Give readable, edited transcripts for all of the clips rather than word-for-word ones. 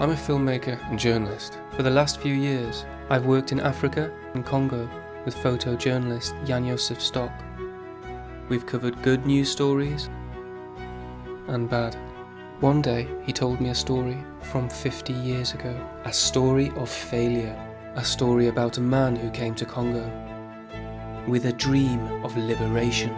I'm a filmmaker and journalist. For the last few years, I've worked in Africa and Congo with photojournalist Jan Josef Stock. We've covered good news stories and bad. One day, he told me a story from 50 years ago. A story of failure. A story about a man who came to Congo with a dream of liberation.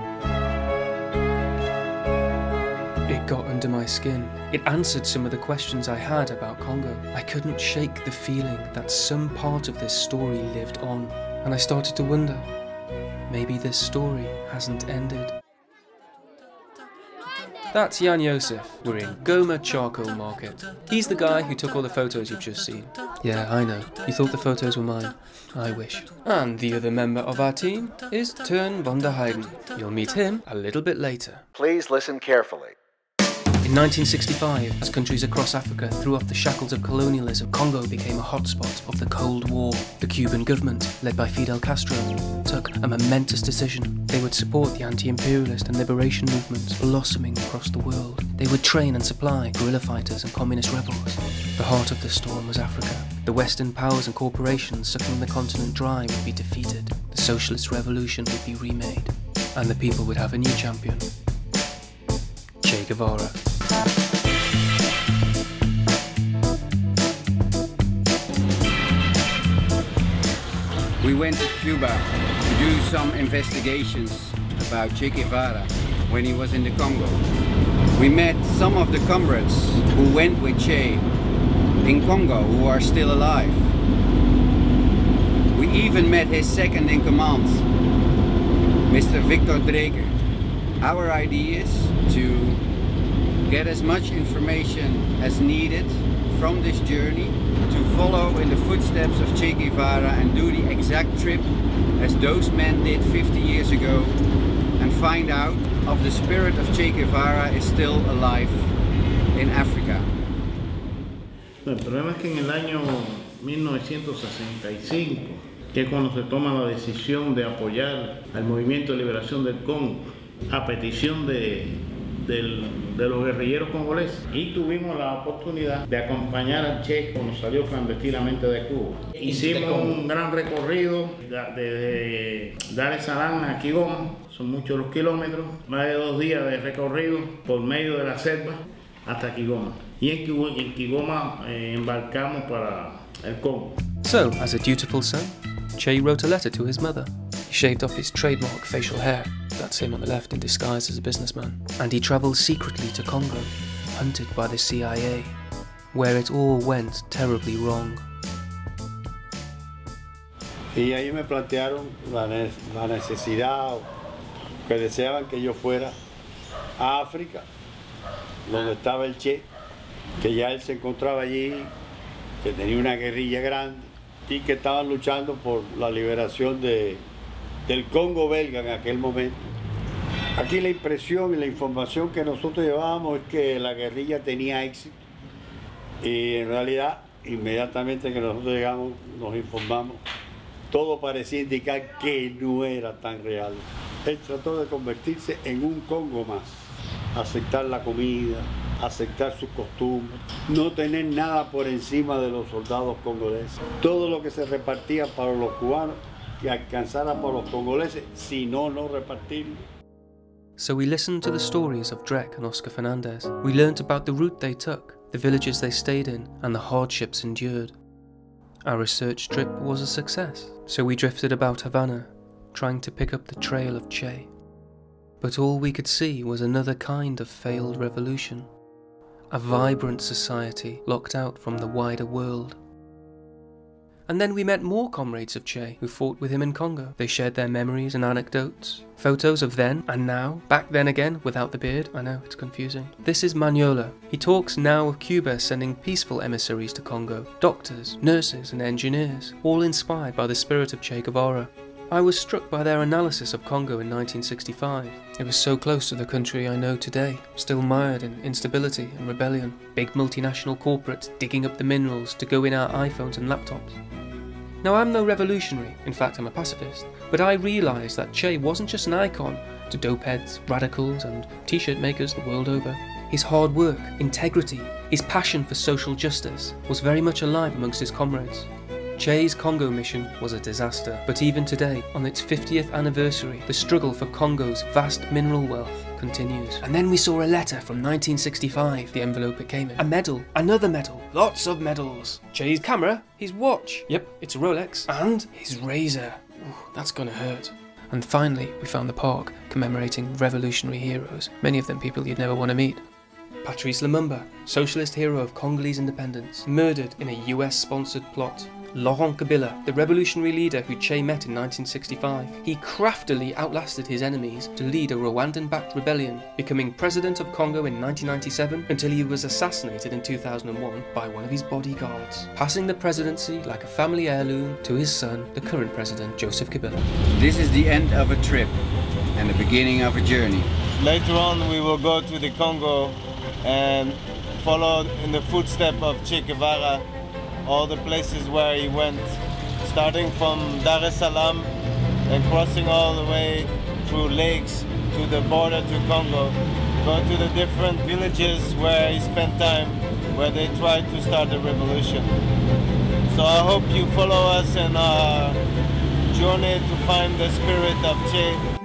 It got under my skin. It answered some of the questions I had about Congo. I couldn't shake the feeling that some part of this story lived on, and I started to wonder, maybe this story hasn't ended. That's Jan Josef. We're in Goma Charcoal Market. He's the guy who took all the photos you've just seen. Yeah, I know. You thought the photos were mine. I wish. And the other member of our team is Tern von der Heiden. You'll meet him a little bit later. Please listen carefully. In 1965, as countries across Africa threw off the shackles of colonialism, Congo became a hotspot of the Cold War. The Cuban government, led by Fidel Castro, took a momentous decision. They would support the anti-imperialist and liberation movements blossoming across the world. They would train and supply guerrilla fighters and communist rebels. The heart of the storm was Africa. The Western powers and corporations sucking the continent dry would be defeated. The socialist revolution would be remade. And the people would have a new champion. Che Guevara. We went to Cuba to do some investigations about Che Guevara when he was in the Congo. We met some of the comrades who went with Che in Congo who are still alive. We even met his second in command, Mr. Victor Dreger. Our idea is to get as much information as needed from this journey to follow in the footsteps of Che Guevara and do the exact trip as those men did 50 years ago and find out if the spirit of Che Guevara is still alive in Africa. El problema es que en el año 1965, que cuando se toma la decisión de apoyar al movimiento de liberación del Congo a petición de los guerrilleros congoleses, y tuvimos la oportunidad de acompañar a Che cuando salió clandestinamente de Cuba. Hicimos un gran recorrido desde Dar es Salaam a Kigoma, son muchos los kilómetros, más de 2 días de recorrido por medio de la selva hasta Kigoma. Y en Kigoma embarcamos para el Congo. So, as a dutiful son, Che wrote a letter to his mother. He shaved off his trademark facial hair, that's him on the left in disguise as a businessman, and he travelled secretly to Congo, hunted by the CIA, where it all went terribly wrong. Y ahí me plantearon la necesidad que deseaban que yo fuera a África, donde estaba el Che, que ya él se encontraba allí, que tenía una guerrilla grande y que estaban luchando por la liberación del Congo belga en aquel momento. Aquí la impresión y la información que nosotros llevábamos es que la guerrilla tenía éxito y en realidad inmediatamente que nosotros llegamos nos informamos, todo parecía indicar que no era tan real. Él trató de convertirse en un Congo más, aceptar la comida, aceptar sus costumbres, no tener nada por encima de los soldados congoleses. Todo lo que se repartía para los cubanos que alcanzara por los congoleses, si no, no repartirlo. So we listened to the stories of Drek and Oscar Fernandez. We learnt about the route they took, the villages they stayed in, and the hardships endured. Our research trip was a success, so we drifted about Havana, trying to pick up the trail of Che. But all we could see was another kind of failed revolution, a vibrant society locked out from the wider world. And then we met more comrades of Che who fought with him in Congo. They shared their memories and anecdotes, photos of then and now, back then again without the beard. I know, it's confusing. This is Manolo. He talks now of Cuba sending peaceful emissaries to Congo, doctors, nurses and engineers, all inspired by the spirit of Che Guevara. I was struck by their analysis of Congo in 1965. It was so close to the country I know today, still mired in instability and rebellion. Big multinational corporates digging up the minerals to go in our iPhones and laptops. Now, I'm no revolutionary, in fact I'm a pacifist, but I realised that Che wasn't just an icon to dopeheads, radicals and t-shirt makers the world over. His hard work, integrity, His passion for social justice was very much alive amongst his comrades. Che's Congo mission was a disaster, but even today, on its 50th anniversary, the struggle for Congo's vast mineral wealth continues. And then we saw a letter from 1965, the envelope it came in. A medal, another medal, lots of medals. Che's camera, his watch, yep, it's a Rolex, and his razor. Ooh, that's gonna hurt. And finally, we found the park commemorating revolutionary heroes, many of them people you'd never want to meet. Patrice Lumumba, socialist hero of Congolese independence, murdered in a US-sponsored plot. Laurent Kabila, the revolutionary leader who Che met in 1965. He craftily outlasted his enemies to lead a Rwandan-backed rebellion, becoming president of Congo in 1997 until he was assassinated in 2001 by one of his bodyguards, passing the presidency like a family heirloom to his son, the current president, Joseph Kabila. This is the end of a trip and the beginning of a journey. Later on, we will go to the Congo and follow in the footsteps of Che Guevara, all the places where he went, starting from Dar es Salaam and crossing all the way through lakes to the border to Congo, go to the different villages where he spent time, where they tried to start the revolution. So I hope you follow us in our journey to find the spirit of Che.